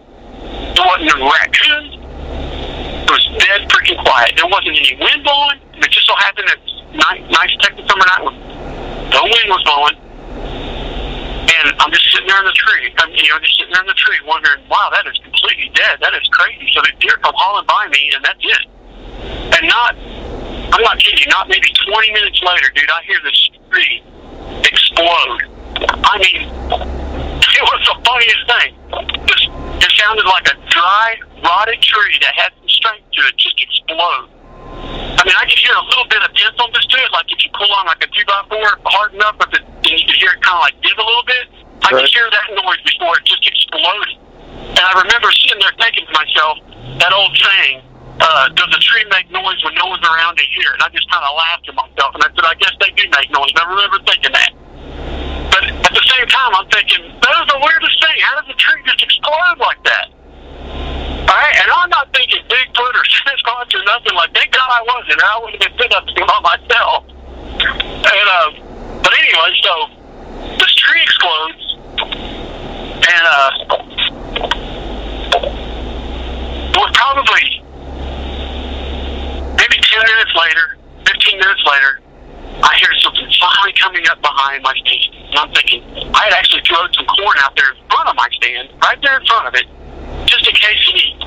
There wasn't a raccoon. It was dead freaking quiet. There wasn't any wind blowing. It just so happened that nice Texas summer night, no wind was blowing. And I'm just sitting there in the tree. Wondering, wow, that is completely dead. That is crazy. So the deer come hauling by me, and that's it. And I'm not kidding you, not maybe 20 minutes later, dude, I hear this tree explode. I mean, it was the funniest thing. It sounded like a dry, rotted tree that had some strength to it just explode. I mean, I could hear a little bit of gentleness to it, like if you pull on like a 2x4 hard enough, but then you could hear it kind of like give a little bit. I could hear that noise before it just exploded. And I remember sitting there thinking to myself, that old saying, does a tree make noise when no one's around to hear? And I just kind of laughed to myself, and I said, I guess they do make noise. I remember thinking that. But at the same time, I'm thinking, that is the weirdest thing. How does a tree just explode like that? All right, and I'm not thinking Bigfoot or Sasquatch or nothing. Like, thank God I wasn't, or I wouldn't have been up to them by myself. And, but anyway, so this tree explodes, and we're probably... maybe 10 minutes later, 15 minutes later, I hear something finally coming up behind my stand. And I'm thinking, I had actually thrown some corn out there in front of my stand, right there in front of it, just in case any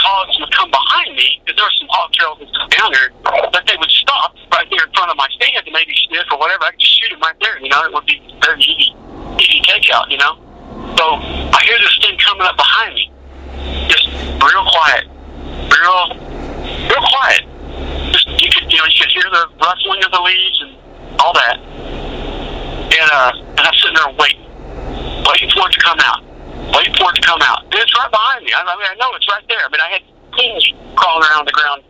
hogs would come behind me, because there were some hog trails that come down there, that they would stop right there in front of my stand and maybe sniff or whatever. I could just shoot them right there, you know, it would be very easy takeout, you know. So I hear this thing coming up behind me, just real quiet, real quiet. Just, you could hear the rustling of the leaves and all that. And I'm sitting there waiting for it to come out. And it's right behind me. I mean, I know it's right there. I mean, I had things crawling around the ground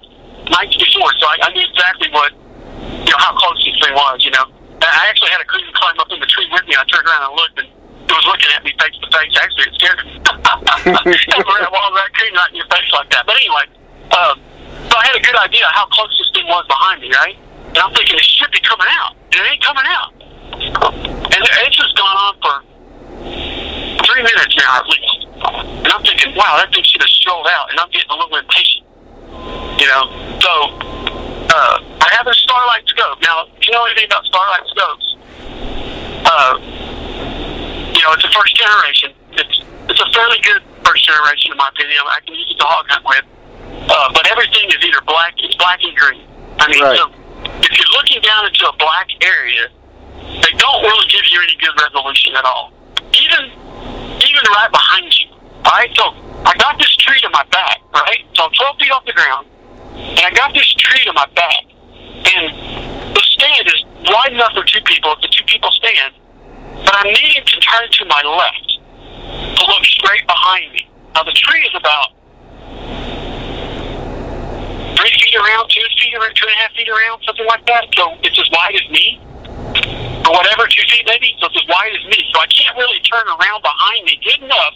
nights before, so I knew exactly how close this thing was, you know. And I actually had a cousin climb up in the tree with me. I turned around and looked, and it was looking at me face to face. Actually, it scared me. Well, raccoon right in your face like that. But anyway, so I had a good idea how close this thing was behind me, right? And I'm thinking, it should be coming out. And it ain't coming out. And it's just gone on for 3 minutes now, at least. And I'm thinking, wow, that thing should have strolled out. And I'm getting a little impatient, you know? So, I have a starlight scope. Now, if you know anything about starlight scopes, you know, it's a first generation. It's a fairly good first generation, in my opinion. I can use it to hog hunt with. But everything is either black, it's black and green. I mean, right. So if you're looking down into a black area, they don't really give you any good resolution at all. Even right behind you. All right, so I got this tree to my back, right? So I'm 12 feet off the ground, and I got this tree to my back, and the stand is wide enough for two people. It's a two-people stand, but I'm needing to turn to my left to look straight behind me. Now, the tree is about 3 feet around, 2 feet around, 2.5 feet around, something like that. So it's as wide as me, or whatever, 2 feet maybe. So it's as wide as me. So I can't really turn around behind me good enough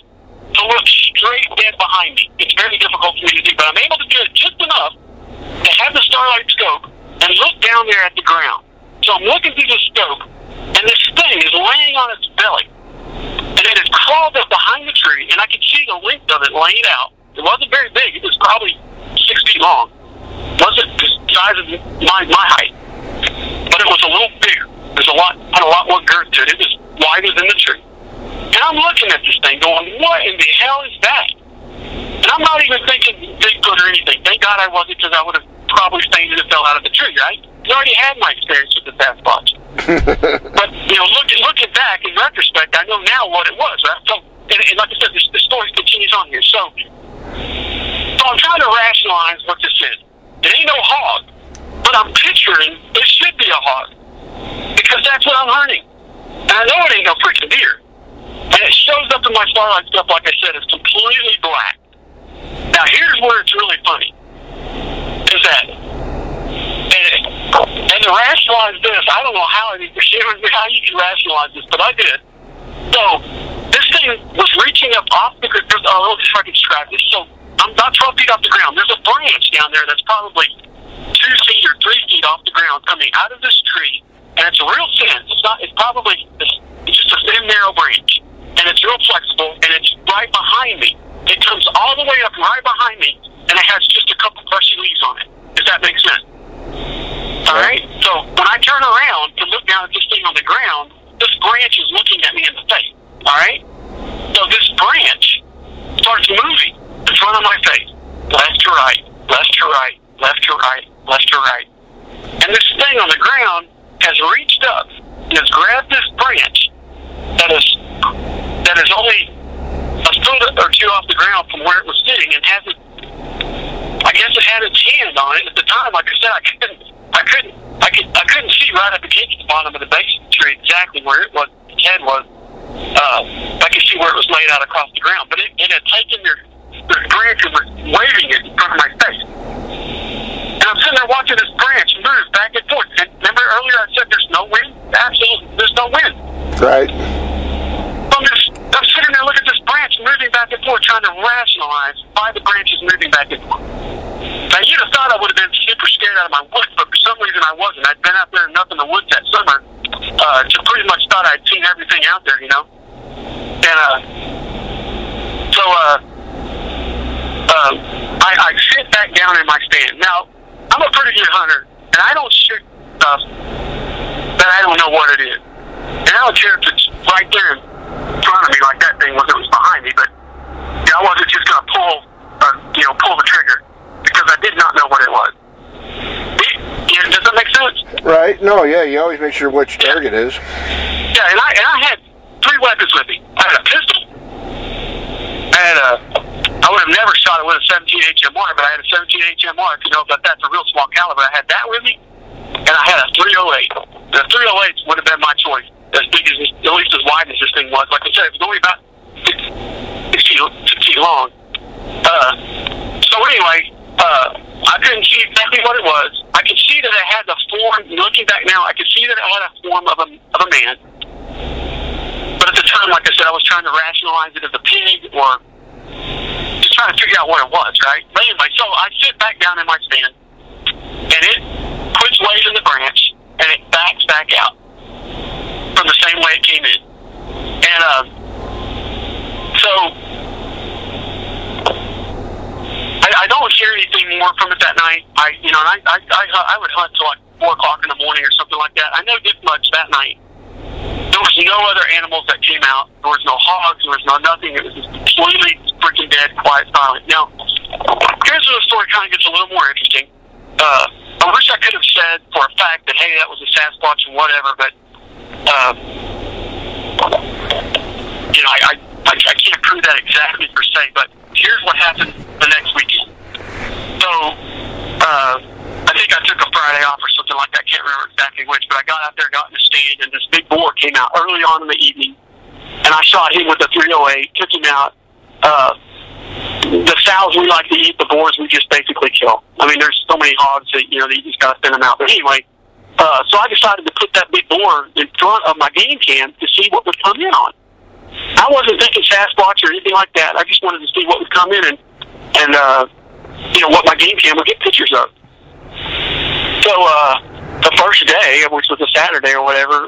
to look straight dead behind me. It's very difficult for me to do, but I'm able to do it just enough to have the starlight scope and look down there at the ground. So I'm looking through the scope, and this thing is laying on its belly, and it has crawled up behind the tree, and I can see the length of it laying out. It wasn't very big. It was probably 6 feet long. Wasn't the size of my height. but it was a little bigger. There's a lot more girth to it. It was wider than the tree. And I'm looking at this thing going, what in the hell is that? And I'm not even thinking Bigfoot or anything. Thank God I wasn't, because I would have probably fainted and fell out of the tree, right? I already had my experience with the Sasquatch. But, you know, looking back in retrospect, I know now what it was, right? So, and like I said, the story continues on here. So I'm trying to rationalize what this is. It ain't no hog, but I'm picturing it should be a hog, because that's what I'm hunting. And I know it ain't no freaking deer. And it shows up in my starlight stuff, like I said, it's completely black. Now, here's where it's really funny, is that, and to rationalize this, I don't know how you can rationalize this, but I did. So, this thing was reaching up off the ground. Oh, let me see if I can describe this. So, I'm about 12 feet off the ground. There's a branch down there that's probably 2 feet or 3 feet off the ground coming out of this tree, and it's real thin. It's just a thin, narrow branch. And it's real flexible, and it's right behind me. It comes all the way up right behind me, and it has just a couple brushy leaves on it, if that makes sense. Alright? So, when I turn around and look down at this thing on the ground, this branch is looking at me in the face. Alright? So, this branch starts moving in front of my face. Left to right, left to right, left to right, left to right. And this thing on the ground has reached up and has grabbed this branch that is only a foot or two off the ground from where it was sitting, and has it, I guess it had its hand on it at the time. Like I said, I couldn't see right up against the bottom of the base of the tree exactly where it was, its head was. I could see where it was laid out across the ground, but it had taken their branch and was waving it in front of my face. And I'm sitting there watching this branch move back and forth. And remember earlier I said there's no wind? Absolutely, there's no wind. Right. I'm sitting there looking at this branch moving back and forth, trying to rationalize why the branch is moving back and forth. Now, you'd have thought I would have been super scared out of my woods, but for some reason I wasn't. I'd been out there enough in the woods that summer to pretty much thought I'd seen everything out there, you know? And so I sit back down in my stand. Now, I'm a pretty good hunter, and I don't shoot stuff that I don't know what it is. And I don't care if it's right there in front of me like that thing was, it was behind me, but yeah, I wasn't just going to pull the trigger, because I did not know what it was. Does that make sense? Right. No, yeah, you always make sure what your target is. Yeah, and I had 3 weapons with me. I had a pistol. I would have never shot it with a 17 HMR, but I had a 17 HMR, if you know about that, it's a real small caliber. I had that with me, and I had a 308. The 308 would have been my choice. As big as, at least as wide as this thing was. Like I said, it was only about 6 feet long. So anyway, I couldn't see exactly what it was. I could see that it had the form, looking back now, I could see that it had a form of a man. But at the time, like I said, I was trying to rationalize it as a pig, or just trying to figure out what it was, right? But anyway, so I sit back down in my stand, and it quits waving the branch, and it backs back out from the same way it came in. And so I don't hear anything more from it that night. I would hunt till like 4 o'clock in the morning or something like that. I never did much that night. There was no other animals that came out. There was no hogs. There was no nothing. It was just completely freaking dead, quiet, silent. Now, here's where the story kind of gets a little more interesting. I wish I could have said for a fact that, hey, that was a Sasquatch and whatever, but I can't prove that exactly per se, but here's what happened the next weekend. So, I think I took a Friday off or something like that, I can't remember exactly which, but I got out there, got in the stand, and this big boar came out early on in the evening, and I shot him with a 308, took him out. The sows, we like to eat, the boars we just basically kill. I mean, there's so many hogs that, you know, that you just gotta send them out, but anyway, so I decided to put that big boar in front of my game cam to see what would come in on. I wasn't thinking Sasquatch or anything like that. I just wanted to see what would come in and you know, what my game cam would get pictures of. So, the first day, which was a Saturday or whatever,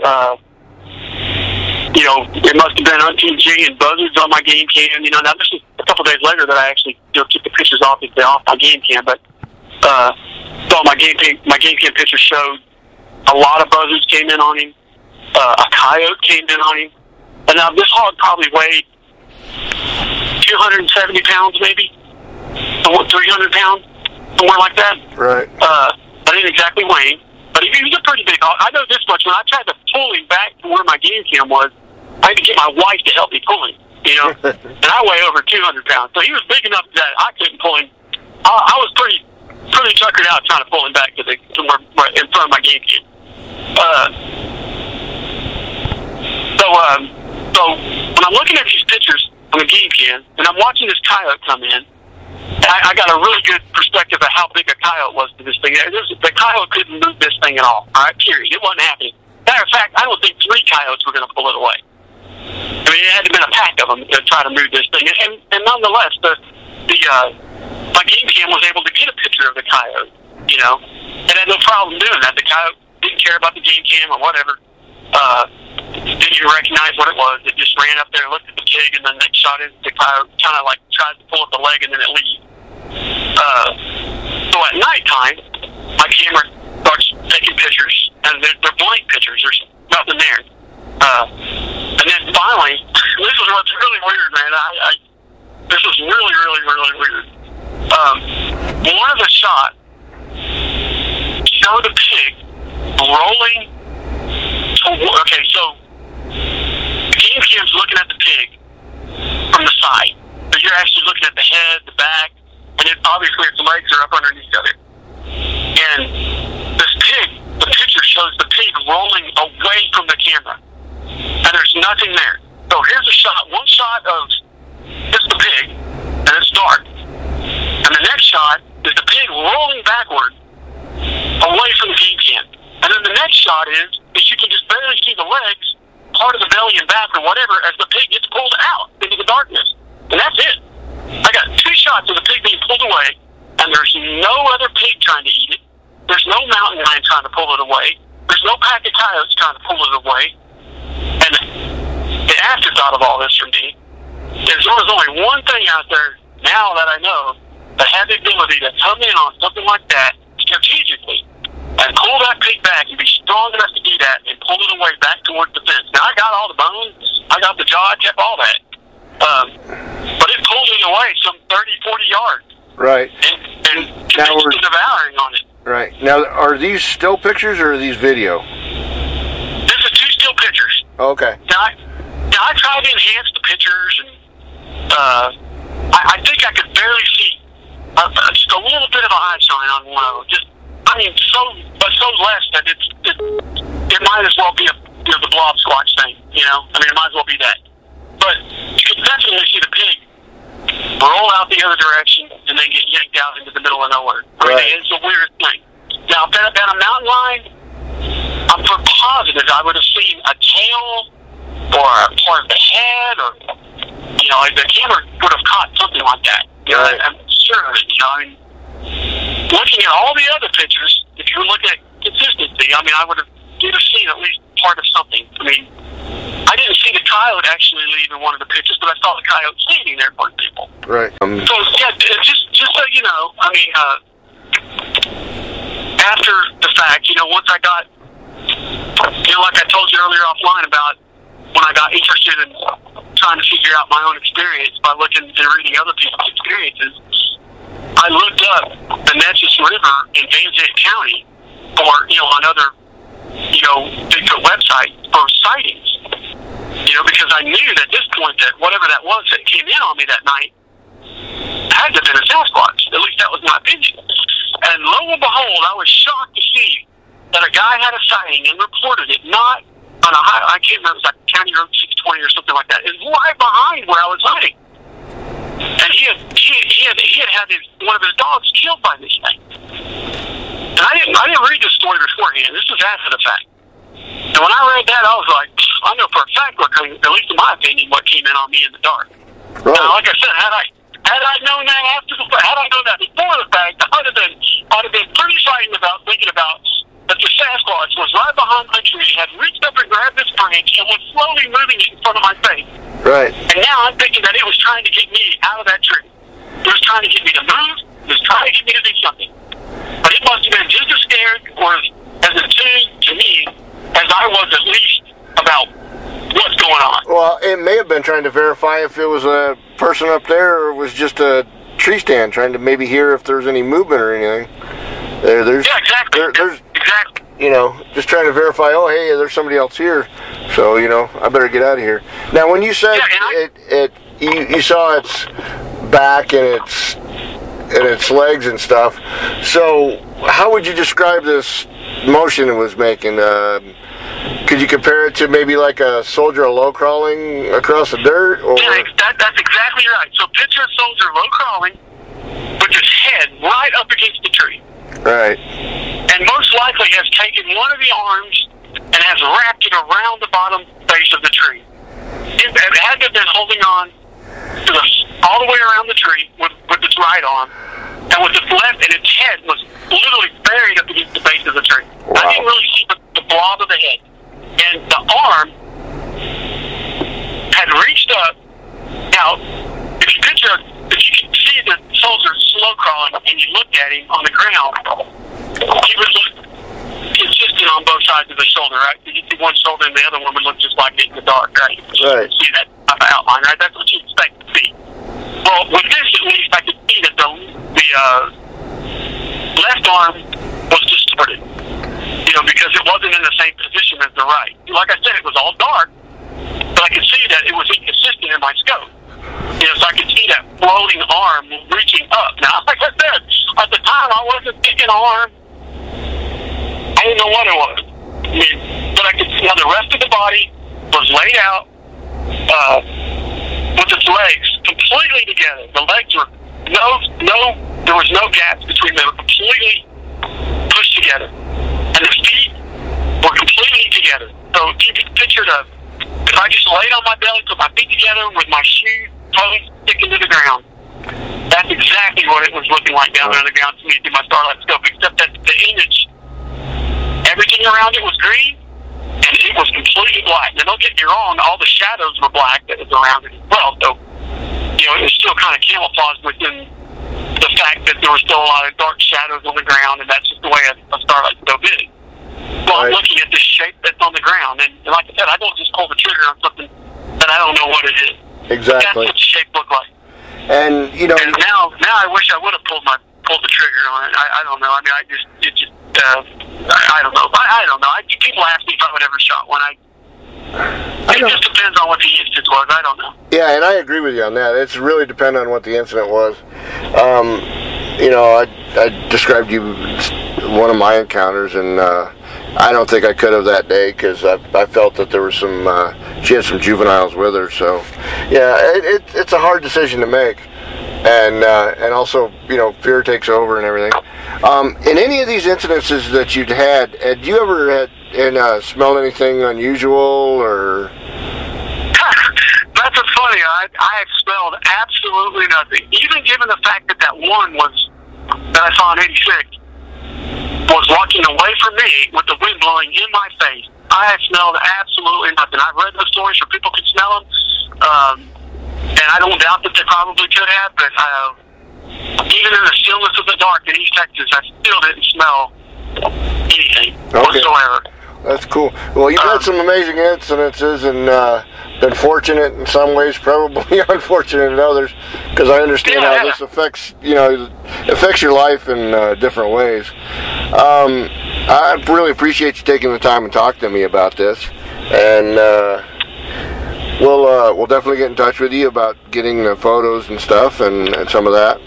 you know, it must have been UTG and buzzards on my game cam. You know, now this is a couple days later that I actually, you know, took the pictures off my game cam, but, so my game cam pictures showed A lot of buzzards came in on him. A coyote came in on him. And now this hog probably weighed 270 pounds, maybe, 300 pounds, somewhere like that. Right. I didn't exactly weigh him, but he was a pretty big hog. I know this much. When I tried to pull him back to where my game cam was, I had to get my wife to help me pull him, you know. And I weigh over 200 pounds, so he was big enough that I couldn't pull him. I was pretty tuckered out trying to pull him back to where in front of my game cam. So when I'm looking at these pictures on the game cam, and I'm watching this coyote come in, I got a really good perspective of how big a coyote was to this thing. The coyote couldn't move this thing at all. All right, period. It wasn't happening. Matter of fact, I don't think three coyotes were going to pull it away. I mean, it had to have been a pack of them to try to move this thing. And nonetheless, my game cam was able to get a picture of the coyote, you know, and I had no problem doing that. The coyote didn't care about the game cam or whatever. Didn't even recognize what it was. It just ran up there, looked at the jig, and then they shot it. The coyote kind of like tried to pull at the leg, and then it leaves. So at nighttime, my camera starts taking pictures, and they're blank pictures. There's nothing there. And then finally, this is what's really weird, man. This is really, really, really weird. One of the shots showed a pig rolling. Okay, so the game cam's looking at the pig from the side. So you're actually looking at the head, the back, and obviously its legs are up underneath each other. And this pig, the picture shows the pig rolling away from the camera. And there's nothing there. So here's a shot. One shot of it's the pig, and it's dark. And the next shot is the pig rolling backward away from the game cam. And then the next shot is you can just barely see the legs, part of the belly and back or whatever, as the pig gets pulled out into the darkness. And that's it. I got two shots of the pig being pulled away, and there's no other pig trying to eat it. There's no mountain lion trying to pull it away. There's no pack of coyotes trying to pull it away. And the afterthought of all this for me is there was only one thing out there now that I know that had the ability to come in on something like that strategically and pull that pig back and be strong enough to do that and pull it away back towards the fence. Now, I got all the bones. I got the jaw. I kept all that. But it pulled it away some 30, 40 yards. Right. And now we're devouring on it. Right. Now, are these still pictures or are these video? This is two still pictures. Okay. Now I tried to enhance the pictures, and I think I could barely see just a little bit of an eye shine on one of them. Just, I mean, so less that it might as well be the blob squatch thing, you know? I mean, it might as well be that. But you can definitely see the pig roll out the other direction and then get yanked out into the middle of nowhere. Right. I mean, it's the weirdest thing. Now, if that had been a mountain lion, I'm for positive I would have seen a tail or a part of the head, or, you know, like the camera would have caught something like that. You know, right. I'm sure of it, you know, I mean, looking at all the other pictures, if you were looking at consistency, I mean, I would have seen at least part of something. I mean, I didn't see the coyote actually leave in one of the pictures, but I saw the coyote standing there, for example. Right. So yeah, just so you know, I mean, after the fact, you know, once I got, you know, like I told you earlier offline about when I got interested in trying to figure out my own experience by looking and reading other people's experiences. I looked up the Natchez River in Van Zandt County, or, you know, another, you know, Bigfoot website for sightings, you know, because I knew at this point that whatever that was that came in on me that night had to have been a Sasquatch. At least that was my opinion. And lo and behold, I was shocked to see that a guy had a sighting and reported it, not on a high, I can't remember, it was like County Road 620 or something like that. It was right behind where I was hiding. And he had one of his dogs killed by this thing. And I didn't read this story beforehand. This was after the fact. And when I read that, I was like, I know for a fact what came, at least in my opinion, what came in on me in the dark. Right. Now, like I said, had I known that after the fact, had I known that before the fact, I'd have been pretty frightened about thinking about that the Sasquatch was right behind my tree, had reached up and grabbed this branch, and was slowly moving it in front of my face. Right. And now I'm thinking that it was trying to get me out of that tree. It was trying to get me to move. It was trying to get me to do something. But it must have been just as scared or as as attuned to me as I was at least about what's going on. Well, it may have been trying to verify if it was a person up there or it was just a tree stand, trying to maybe hear if there was any movement or anything. Yeah, exactly. You know, just trying to verify, oh, hey, there's somebody else here. So, you know, I better get out of here. Now, when you said you saw its back and its legs and stuff, so how would you describe this motion it was making? Could you compare it to maybe like a soldier low crawling across the dirt? Or? Yeah, that's exactly right. So picture a soldier low crawling with his head right up against the tree. Right. And most likely has taken one of the arms and has wrapped it around the bottom face of the tree. It had to have been holding on to all the way around the tree with its right arm, and with its left, and its head was literally buried up against the base of the tree. Wow. I didn't really see the blob of the head. And the arm had reached up. Now, if you picture, if you could see the soldier slow crawling and you looked at him on the ground, he would look consistent on both sides of his shoulder, right? You see one shoulder and the other one would look just like it in the dark, right? Right. You see that outline, right? That's what you expect to see. Well, with this at least, I could see that the left arm was distorted, you know, because it wasn't in the same position as the right. Like I said, it was all dark, but I could see that it was inconsistent in my scope. You know, so I could see that floating arm reaching up. Now, like I said, at the time, I wasn't picking arm. I didn't know what it was. I mean, but I could see how the rest of the body was laid out with its legs completely together. The legs were, there was no gaps between them. They were completely pushed together. And the feet were completely together. So you can picture if I just laid on my belly, put my feet together with my shoes totally sticking to the ground, that's exactly what it was looking like down there on the ground to me through my starlight scope, except that the image, everything around it was green, and it was completely black. Now, don't get me wrong, all the shadows were black that was around it as well, so, you know, it was still kind of camouflaged within the fact that there were still a lot of dark shadows on the ground, and that's just the way a starlight scope is. Well, I'm looking at this shape that's on the ground, and like I said, I don't just pull the trigger on something that I don't know what it is. Exactly. That's what the shape looked like. And you know, and now I wish I would have pulled the trigger on it. I don't know. I mean, I don't know. I don't know. People ask me if I would ever shot one. It just depends on what the incident was. I don't know. Yeah, and I agree with you on that. It's really dependent on what the incident was. You know, I described you one of my encounters, and I don't think I could have that day because I felt that there was some, she had some juveniles with her, so yeah, it's a hard decision to make, and also, you know, fear takes over and everything. In any of these incidences that you'd had you ever smelled anything unusual or? That's what's funny. I have smelled absolutely nothing, even given the fact that one was that I saw in '86. Was walking away from me with the wind blowing in my face. I smelled absolutely nothing. I've read those stories where people could smell them, and I don't doubt that they probably could have, but even in the stillness of the dark in East Texas, I still didn't smell anything whatsoever. That's cool. Well, you've had some amazing incidences and been fortunate in some ways, probably unfortunate in others, because I understand how this affects, you know, affects your life in different ways. I really appreciate you taking the time and talking to me about this, and we'll definitely get in touch with you about getting the photos and stuff and some of that.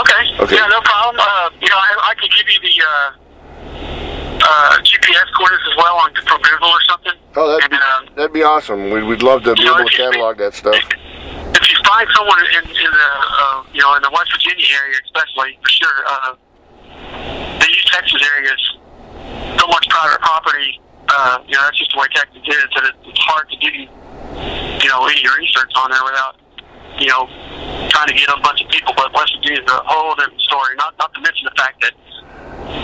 Okay. Okay. Yeah, no problem. You know, I can give you the. GPS coordinates as well from Google or something. Oh, that'd be awesome. We'd love to be able to catalog that stuff. If you find someone in the West Virginia area, especially for sure, the East Texas area is so much private property. You know, that's just the way Texas is. That it's hard to do, you know, any research on there without, you know, trying to get a bunch of people. But West Virginia is a whole different story. Not to mention the fact that.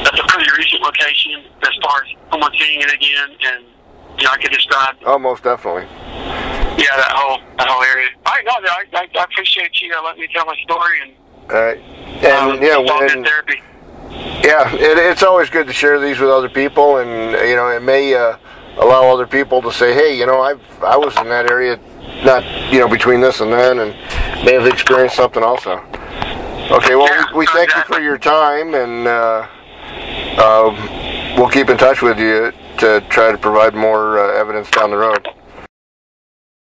That's a pretty recent location as far as someone seeing it again, and you know, I could describe. Oh, most definitely. Yeah, that whole area. I appreciate you letting me tell my story, and all right, and yeah, it's all good therapy. Yeah, it's always good to share these with other people, and you know, it may allow other people to say, hey, you know, I was in that area, not, you know, between this and then, and may have experienced something also. Okay, well, we thank you for your time, and we'll keep in touch with you to try to provide more evidence down the road.